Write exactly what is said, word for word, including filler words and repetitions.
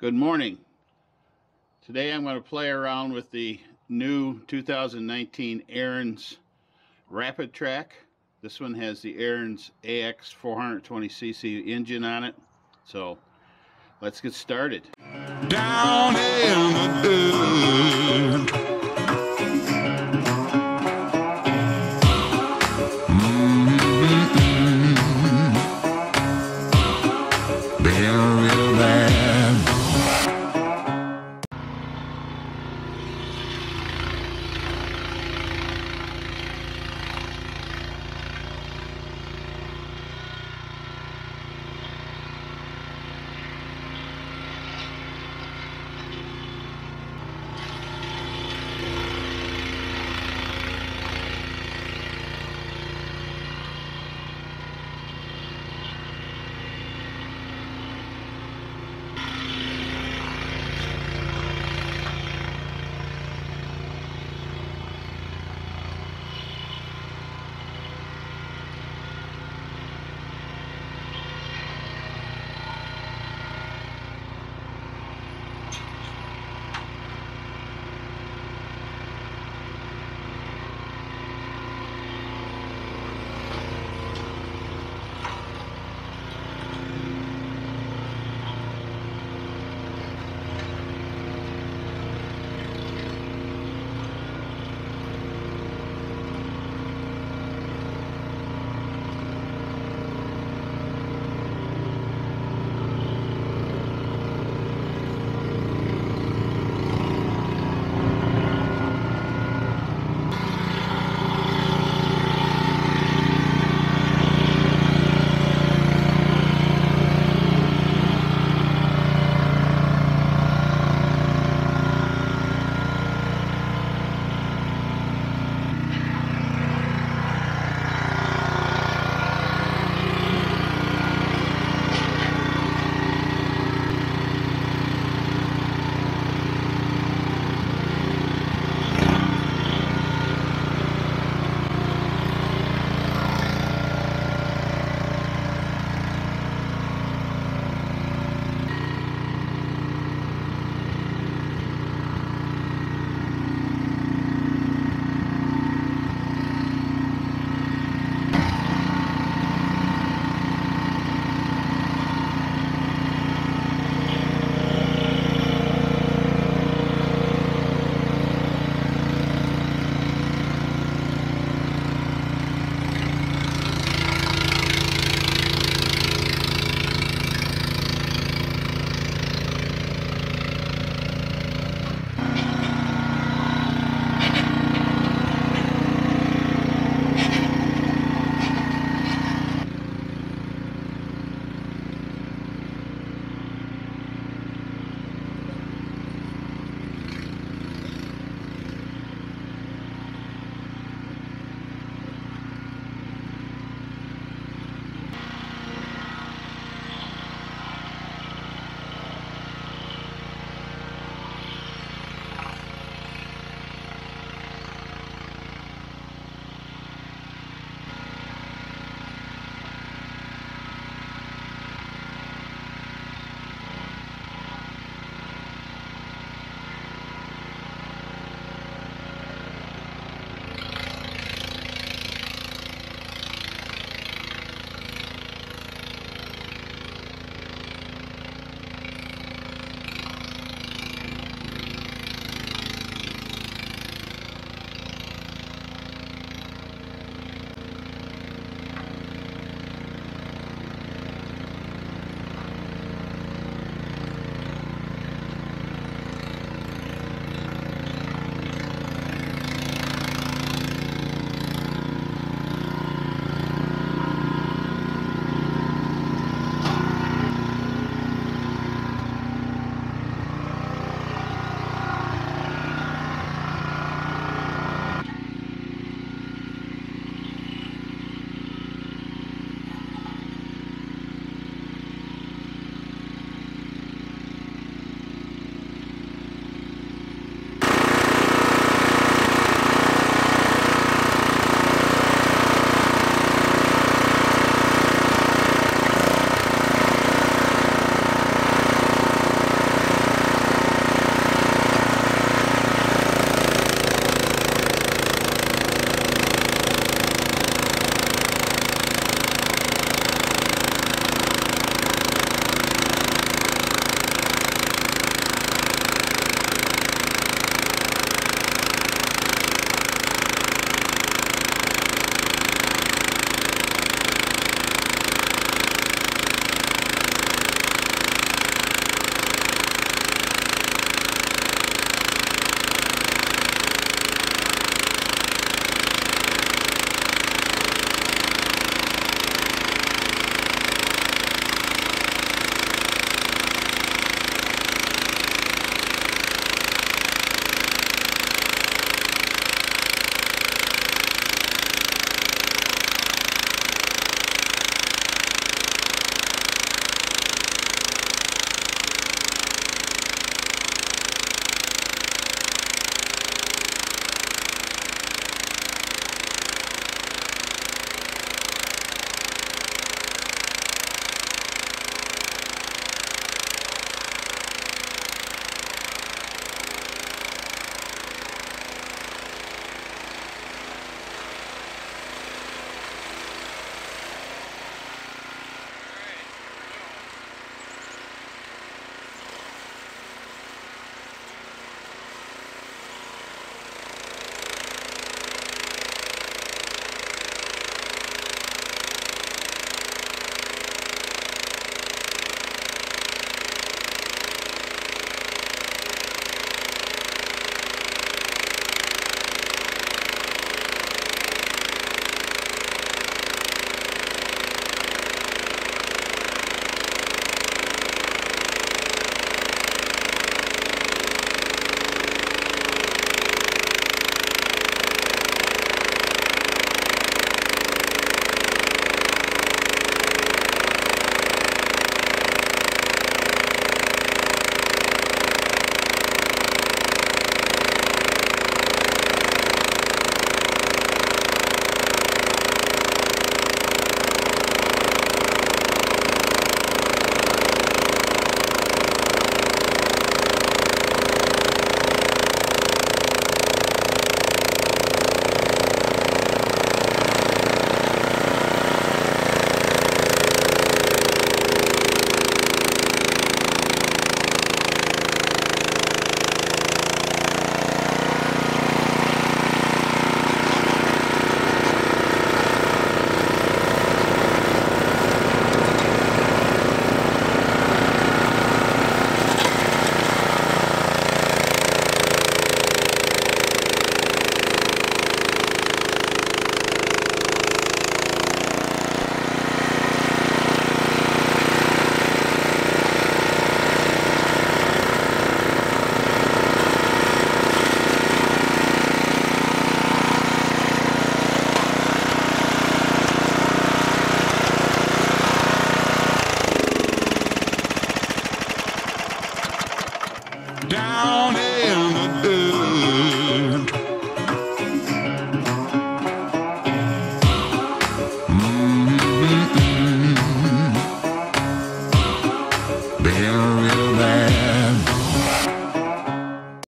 Good morning. Today I'm going to play around with the new two thousand nineteen Ariens RapidTrak. This one has the Ariens A X four twenty c c engine on it. So let's get started. Down in the hood.